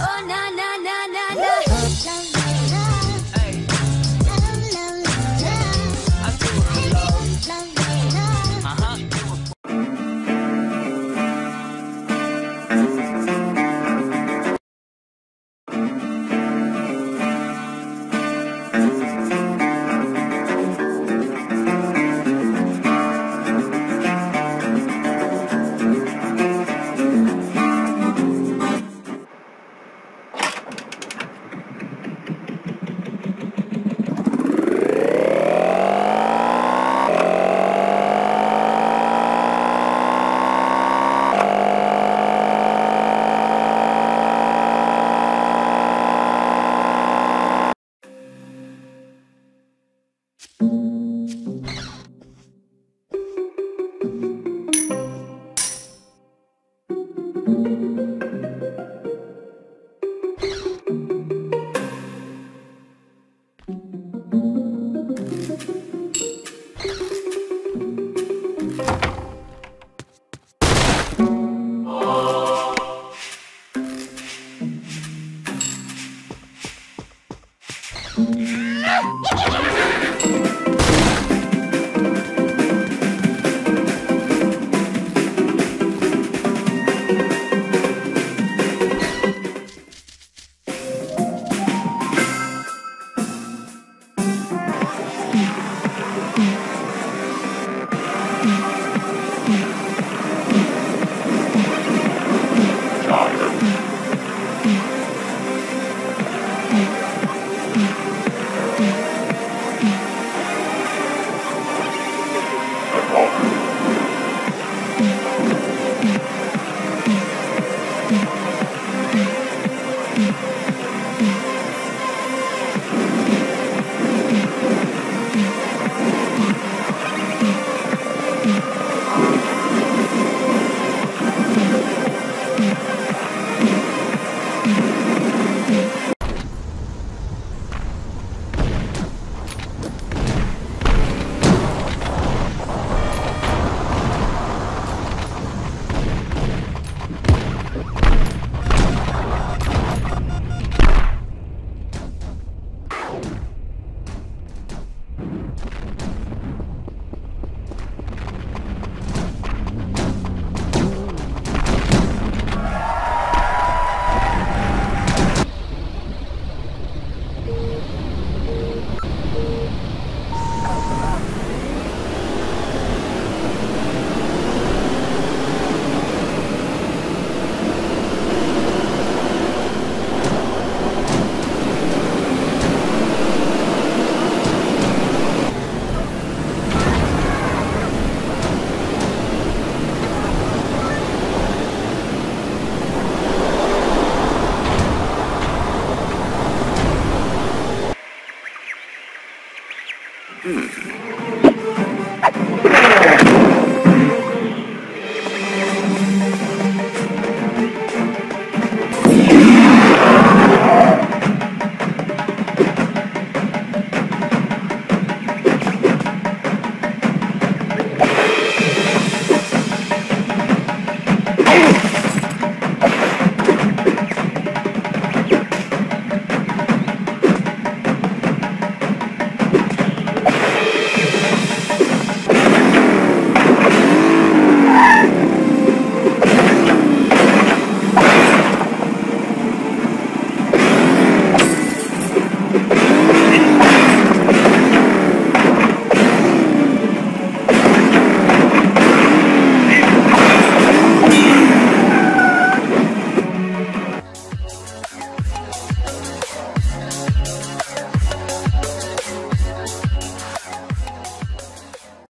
Oh, na, na, na, na, na. Hey. I feel it.